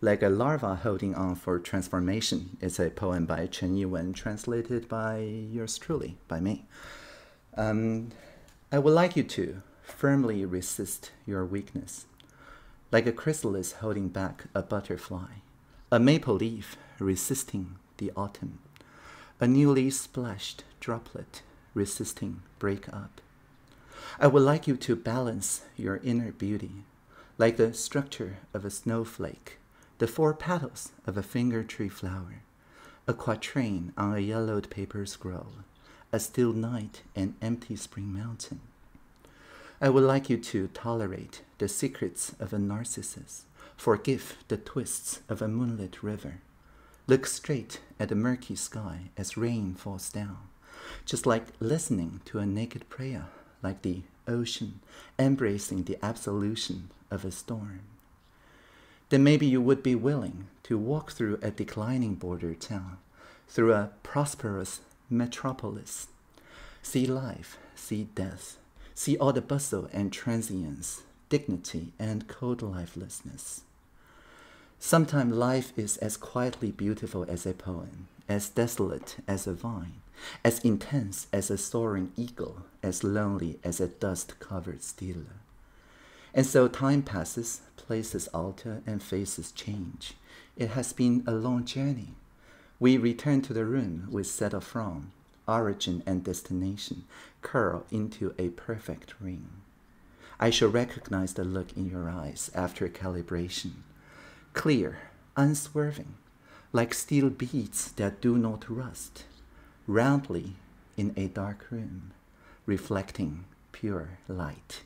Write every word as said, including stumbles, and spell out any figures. like a larva holding on for transformation. It's a poem by Chen Yi-Wen, translated by yours truly, by me. Um, I would like you to firmly resist your weakness, like a chrysalis holding back a butterfly, a maple leaf resisting the autumn, a newly splashed droplet resisting breakup. I would like you to balance your inner beauty, like the structure of a snowflake, the four petals of a finger tree flower, a quatrain on a yellowed paper scroll, a still night and empty spring mountain. I would like you to tolerate the secrets of a narcissus, forgive the twists of a moonlit river, look straight at the murky sky as rain falls down, just like listening to a naked prayer, like the ocean embracing the absolution of a storm. Then maybe you would be willing to walk through a declining border town, through a prosperous metropolis, see life, see death, see all the bustle and transience, dignity and cold lifelessness. Sometimes life is as quietly beautiful as a poem, as desolate as a vine, as intense as a soaring eagle, as lonely as a dust-covered stele. And so time passes, places alter, and faces change. It has been a long journey. We return to the room we settle from. Origin and destination curl into a perfect ring. I shall recognize the look in your eyes after calibration. Clear, unswerving, like steel beads that do not rust, roundly in a dark room, reflecting pure light.